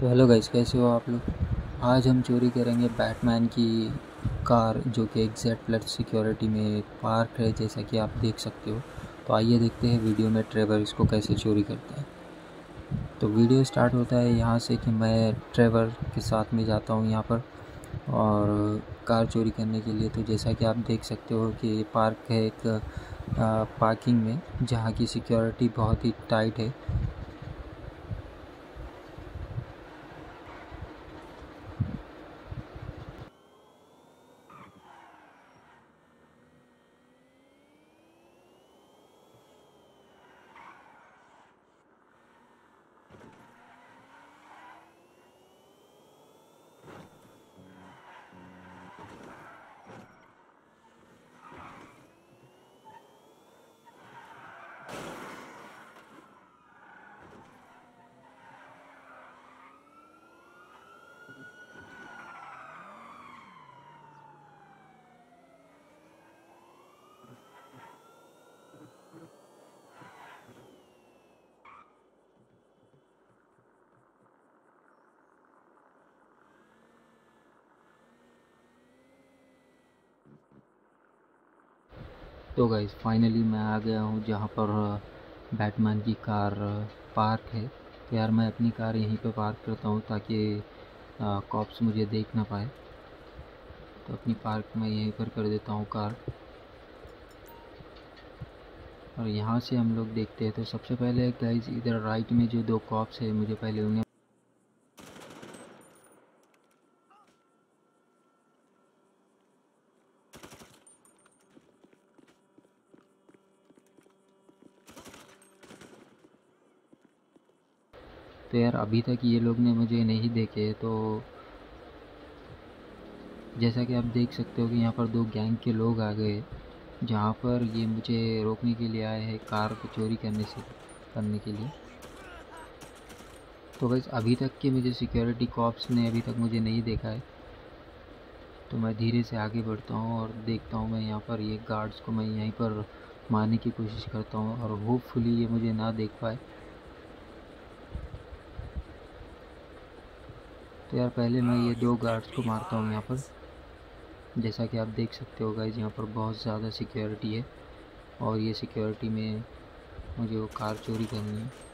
तो hello guys, कैसे हो आप लोग। आज हम चोरी करेंगे बैटमैन की कार जो कि एग्जैक्ट प्लट सिक्योरिटी में पार्क है, जैसा कि आप देख सकते हो। तो आइए देखते हैं वीडियो में ट्रेवर इसको कैसे चोरी करता है। तो वीडियो स्टार्ट होता है यहाँ से कि मैं ट्रेवर के साथ में जाता हूँ यहाँ पर और कार चोरी करने के लिए। तो जैसा कि आप देख सकते हो कि पार्क है एक पार्किंग में, जहाँ की सिक्योरिटी बहुत ही टाइट है। तो गाइस फाइनली मैं आ गया हूँ जहाँ पर बैटमैन की कार पार्क है। तो यार मैं अपनी कार यहीं पे पार्क करता हूँ ताकि कॉप्स मुझे देख ना पाए। तो अपनी पार्क में यहीं पर कर देता हूँ कार। और यहाँ से हम लोग देखते हैं। तो सबसे पहले गाइस इधर राइट में जो दो कॉप्स है, मुझे पहले उन्हें तो यार अभी तक ये लोग ने मुझे नहीं देखे। तो जैसा कि आप देख सकते हो कि यहाँ पर दो गैंग के लोग आ गए, जहाँ पर ये मुझे रोकने के लिए आए हैं कार को चोरी करने के लिए। तो बस अभी तक के मुझे सिक्योरिटी कॉप्स ने अभी तक मुझे नहीं देखा है। तो मैं धीरे से आगे बढ़ता हूँ और देखता हूँ मैं यहाँ पर ये गार्ड्स को मैं यहीं पर मारने की कोशिश करता हूँ और होपफुली ये मुझे ना देख पाए। तो यार पहले मैं ये दो गार्ड्स को मारता हूँ यहाँ पर। जैसा कि आप देख सकते हो गाइस यहाँ पर बहुत ज़्यादा सिक्योरिटी है और ये सिक्योरिटी में मुझे वो कार चोरी करनी है।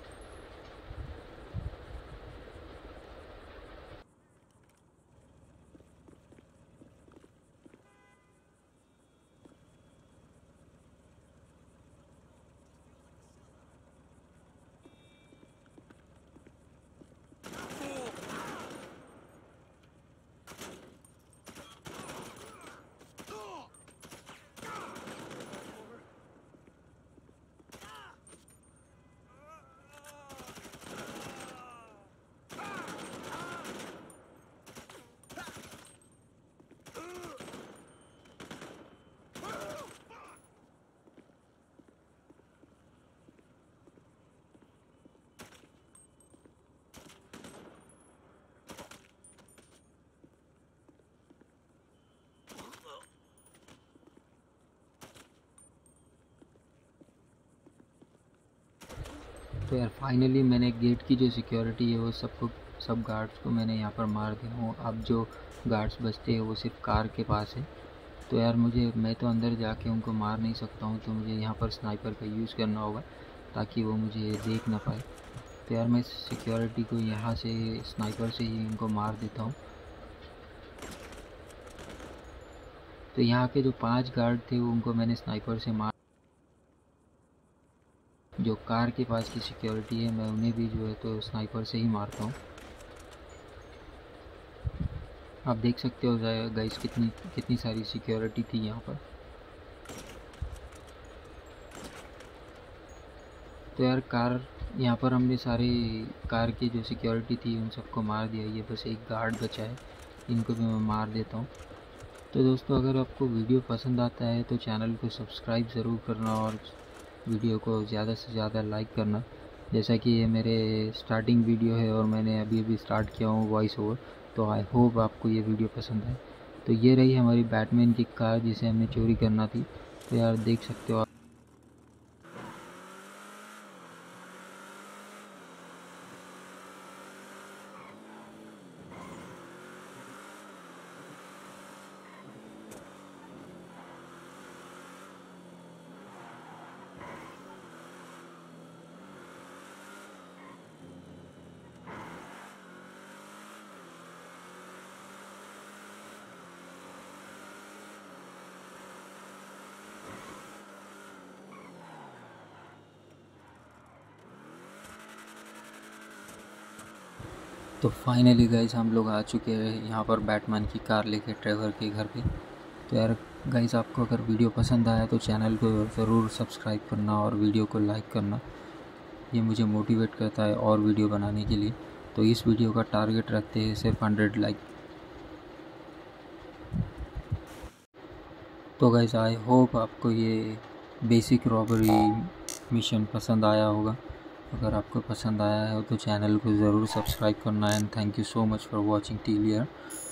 तो यार फाइनली मैंने गेट की जो सिक्योरिटी है वो सब गार्ड्स को मैंने यहाँ पर मार दिया हूँ। अब जो गार्ड्स बचते हैं वो सिर्फ कार के पास है। तो यार मैं तो अंदर जाके उनको मार नहीं सकता हूँ, तो मुझे यहाँ पर स्नाइपर का यूज़ करना होगा ताकि वो मुझे देख ना पाए। तो यार मैं सिक्योरिटी को यहाँ से स्नाइपर से ही उनको मार देता हूँ। तो यहाँ के जो 5 गार्ड थे उनको मैंने स्नाइपर से मार। जो कार के पास की सिक्योरिटी है मैं उन्हें भी जो है तो स्नाइपर से ही मारता हूँ। आप देख सकते हो गाइस कितनी सारी सिक्योरिटी थी यहाँ पर। तो यार यहाँ पर हमने सारे कार की जो सिक्योरिटी थी उन सबको मार दिया। ये बस एक गार्ड बचा है, इनको भी मैं मार देता हूँ। तो दोस्तों अगर आपको वीडियो पसंद आता है तो चैनल को सब्सक्राइब ज़रूर करना और वीडियो को ज़्यादा से ज़्यादा लाइक करना। जैसा कि ये मेरे स्टार्टिंग वीडियो है और मैंने अभी स्टार्ट किया हूँ वॉइस ओवर। तो आई होप आपको ये वीडियो पसंद आए। तो ये रही हमारी बैटमैन की कार जिसे हमें चोरी करना थी। तो यार देख सकते हो आप। तो फाइनली गाइस हम लोग आ चुके हैं यहाँ पर बैटमैन की कार लेके ट्रेवर के घर पे। तो यार गाइस आपको अगर वीडियो पसंद आया तो चैनल को ज़रूर सब्सक्राइब करना और वीडियो को लाइक करना, ये मुझे मोटिवेट करता है और वीडियो बनाने के लिए। तो इस वीडियो का टारगेट रखते हैं सिर्फ 100 लाइक। तो गाइस आई होप आपको ये बेसिक रॉबरी मिशन पसंद आया होगा। अगर आपको पसंद आया हो तो चैनल को ज़रूर सब्सक्राइब करना। And thank you so much for watching till here.